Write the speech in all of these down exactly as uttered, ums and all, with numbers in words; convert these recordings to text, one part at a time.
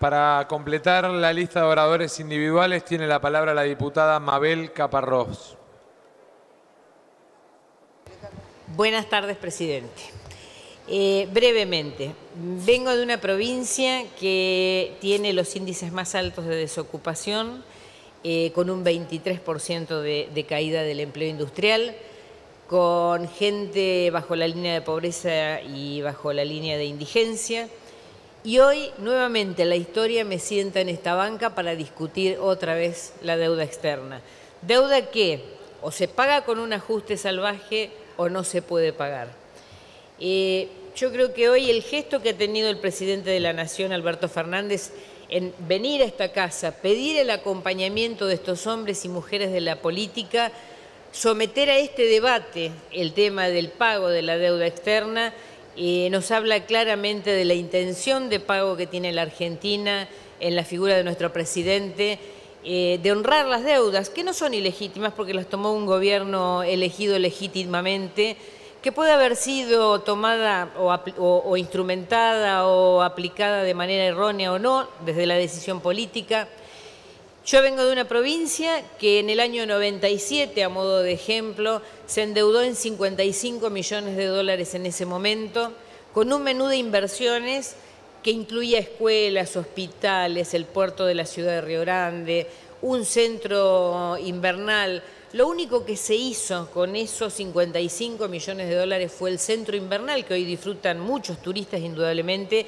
Para completar la lista de oradores individuales tiene la palabra la diputada Mabel Caparrós. Buenas tardes, presidente. Eh, brevemente, vengo de una provincia que tiene los índices más altos de desocupación, eh, con un veintitrés por ciento de, de caída del empleo industrial, con gente bajo la línea de pobreza y bajo la línea de indigencia. Y hoy, nuevamente, la historia me sienta en esta banca para discutir otra vez la deuda externa. Deuda que o se paga con un ajuste salvaje o no se puede pagar. Eh, yo creo que hoy el gesto que ha tenido el presidente de la Nación, Alberto Fernández, en venir a esta casa, pedir el acompañamiento de estos hombres y mujeres de la política, someter a este debate el tema del pago de la deuda externa, eh, nos habla claramente de la intención de pago que tiene la Argentina en la figura de nuestro presidente, Eh, de honrar las deudas, que no son ilegítimas porque las tomó un gobierno elegido legítimamente, que puede haber sido tomada o, o, o instrumentada o aplicada de manera errónea o no, desde la decisión política. Yo vengo de una provincia que en el año noventa y siete, a modo de ejemplo, se endeudó en cincuenta y cinco millones de dólares en ese momento, con un menú de inversiones que incluía escuelas, hospitales, el puerto de la ciudad de Río Grande, un centro invernal. Lo único que se hizo con esos cincuenta y cinco millones de dólares fue el centro invernal, que hoy disfrutan muchos turistas indudablemente,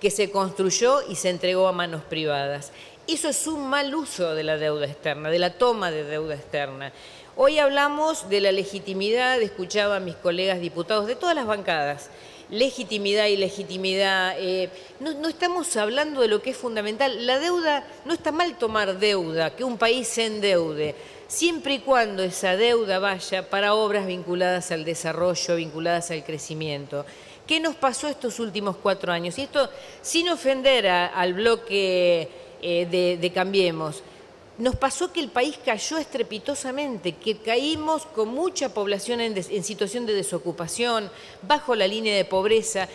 que se construyó y se entregó a manos privadas. Eso es un mal uso de la deuda externa, de la toma de deuda externa. Hoy hablamos de la legitimidad, escuchaba a mis colegas diputados de todas las bancadas, legitimidad y legitimidad, eh, no, no estamos hablando de lo que es fundamental. La deuda, no está mal tomar deuda, que un país se endeude, siempre y cuando esa deuda vaya para obras vinculadas al desarrollo, vinculadas al crecimiento. ¿Qué nos pasó estos últimos cuatro años? Y esto sin ofender a, al bloque eh, de, de Cambiemos. Nos pasó que el país cayó estrepitosamente, que caímos con mucha población en, des, en situación de desocupación, bajo la línea de pobreza,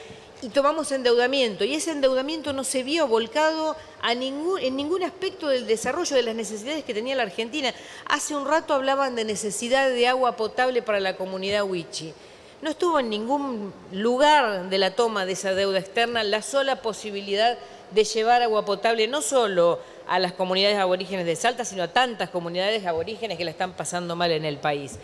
y tomamos endeudamiento. Y ese endeudamiento no se vio volcado a ningún, en ningún aspecto del desarrollo de las necesidades que tenía la Argentina. Hace un rato hablaban de necesidad de agua potable para la comunidad wichí. No estuvo en ningún lugar de la toma de esa deuda externa la sola posibilidad de llevar agua potable no solo a las comunidades aborígenes de Salta, sino a tantas comunidades aborígenes que la están pasando mal en el país.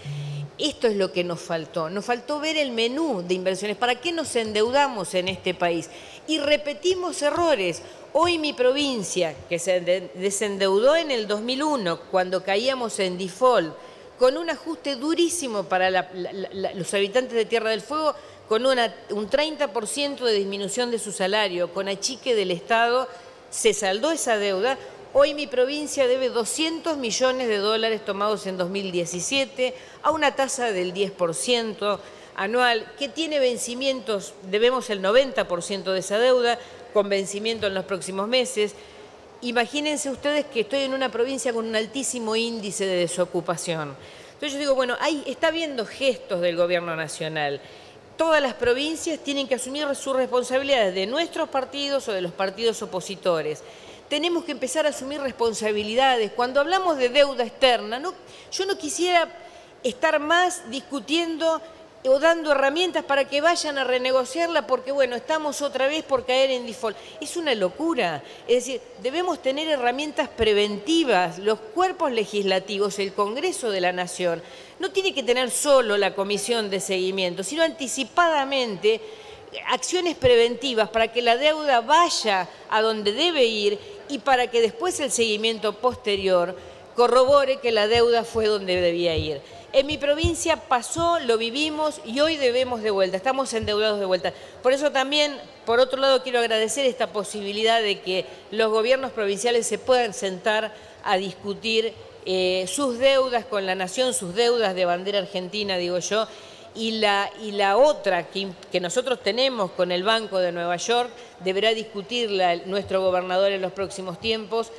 Esto es lo que nos faltó. Nos faltó ver el menú de inversiones. ¿Para qué nos endeudamos en este país? Y repetimos errores. Hoy mi provincia, que se desendeudó en el dos mil uno, cuando caíamos en default, con un ajuste durísimo para la, la, la, los habitantes de Tierra del Fuego, con una, un treinta por ciento de disminución de su salario, con achique del Estado, se saldó esa deuda. Hoy mi provincia debe doscientos millones de dólares tomados en dos mil diecisiete a una tasa del diez por ciento anual, que tiene vencimientos, debemos el noventa por ciento de esa deuda, con vencimiento en los próximos meses. Imagínense ustedes que estoy en una provincia con un altísimo índice de desocupación. Entonces yo digo, bueno, ahí está habiendo gestos del gobierno nacional. Todas las provincias tienen que asumir sus responsabilidades, de nuestros partidos o de los partidos opositores. Tenemos que empezar a asumir responsabilidades. Cuando hablamos de deuda externa, no, yo no quisiera estar más discutiendo o dando herramientas para que vayan a renegociarla porque, bueno, estamos otra vez por caer en default. Es una locura. Es decir, debemos tener herramientas preventivas. Los cuerpos legislativos, el Congreso de la Nación, no tiene que tener solo la comisión de seguimiento, sino anticipadamente acciones preventivas para que la deuda vaya a donde debe ir y para que después el seguimiento posterior corrobore que la deuda fue donde debía ir. En mi provincia pasó, lo vivimos y hoy debemos de vuelta, estamos endeudados de vuelta. Por eso también, por otro lado, quiero agradecer esta posibilidad de que los gobiernos provinciales se puedan sentar a discutir eh, sus deudas con la Nación, sus deudas de bandera argentina, digo yo, y la, y la otra que, que nosotros tenemos con el Banco de Nueva York, deberá discutirla nuestro gobernador en los próximos tiempos,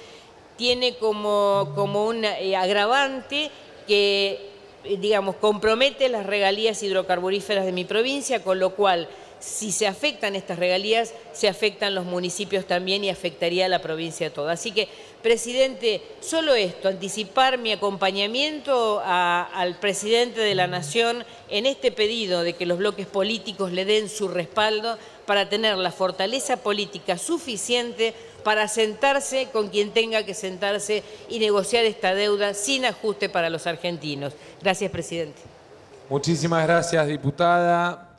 tiene como, como un eh, agravante que, digamos, compromete las regalías hidrocarburíferas de mi provincia, con lo cual si se afectan estas regalías, se afectan los municipios también y afectaría a la provincia toda. Así que, presidente, solo esto, anticipar mi acompañamiento a, al presidente de la Nación en este pedido de que los bloques políticos le den su respaldo para tener la fortaleza política suficiente para sentarse con quien tenga que sentarse y negociar esta deuda sin ajuste para los argentinos. Gracias, presidente. Muchísimas gracias, diputada.